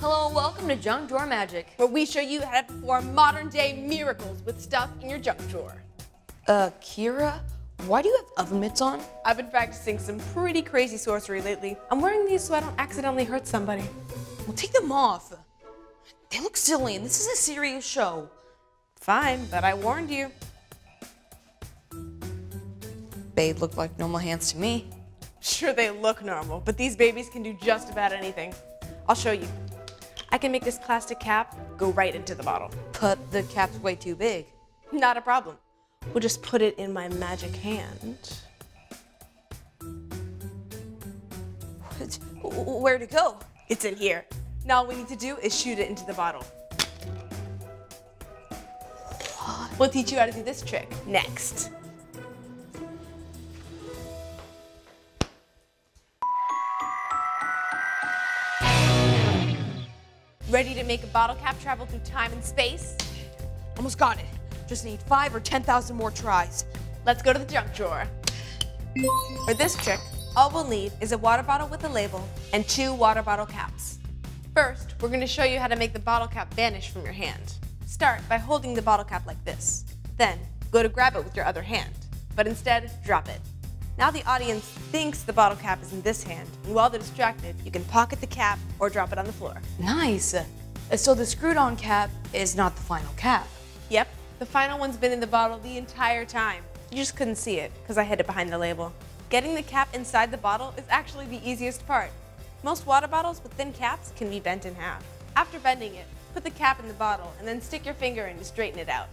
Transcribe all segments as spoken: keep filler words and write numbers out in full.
Hello and welcome to Junk Drawer Magic, where we show you how to perform modern day miracles with stuff in your junk drawer. Uh, Kira, why do you have oven mitts on? I've been practicing some pretty crazy sorcery lately. I'm wearing these so I don't accidentally hurt somebody. Well, take them off. They look silly and this is a serious show. Fine, but I warned you. They look like normal hands to me. Sure, they look normal, but these babies can do just about anything. I'll show you. I can make this plastic cap go right into the bottle. But the cap's way too big. Not a problem. We'll just put it in my magic hand. What? Where'd it go? It's in here. Now all we need to do is shoot it into the bottle. What? We'll teach you how to do this trick next. Ready to make a bottle cap travel through time and space? Almost got it. Just need five or ten thousand more tries. Let's go to the junk drawer. For this trick, all we'll need is a water bottle with a label and two water bottle caps. First, we're going to show you how to make the bottle cap vanish from your hand. Start by holding the bottle cap like this. Then, go to grab it with your other hand, but instead, drop it. Now the audience thinks the bottle cap is in this hand, and while they're distracted, you can pocket the cap or drop it on the floor. Nice. So the screwed-on cap is not the final cap. Yep. The final one's been in the bottle the entire time. You just couldn't see it, because I hid it behind the label. Getting the cap inside the bottle is actually the easiest part. Most water bottles with thin caps can be bent in half. After bending it, put the cap in the bottle, and then stick your finger in to straighten it out.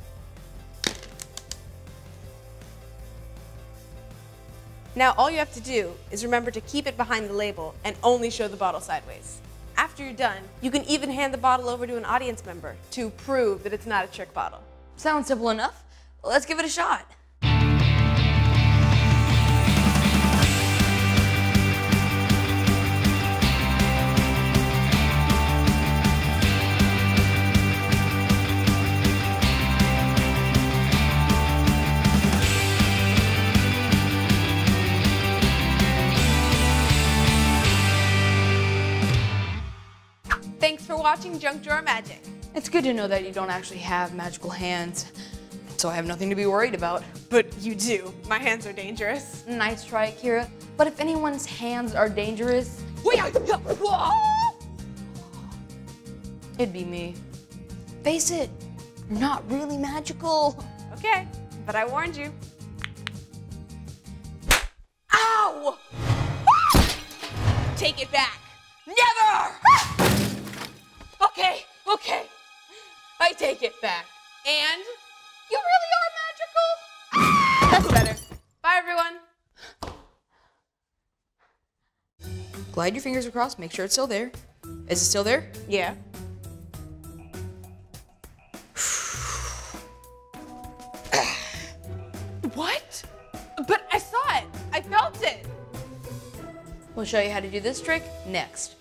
Now all you have to do is remember to keep it behind the label and only show the bottle sideways. After you're done, you can even hand the bottle over to an audience member to prove that it's not a trick bottle. Sounds simple enough. Well, let's give it a shot. Thanks for watching Junk Drawer Magic. It's good to know that you don't actually have magical hands, so I have nothing to be worried about. But you do. My hands are dangerous. Nice try, Kira. But if anyone's hands are dangerous, it'd be me. Face it, you're not really magical. Okay, but I warned you. Ow! Take it back. Never! Okay, okay, I take it back. And you really are magical. Ah! That's better. Bye, everyone. Glide your fingers across, make sure it's still there. Is it still there? Yeah. What? But I saw it, I felt it. We'll show you how to do this trick next.